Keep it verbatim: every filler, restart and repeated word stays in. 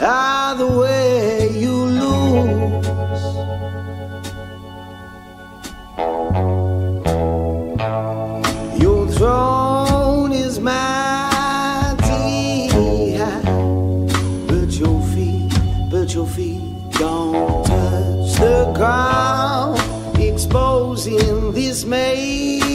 Either way you lose. Your throne is mighty high, but your feet, but your feet don't touch the ground, exposing this maze.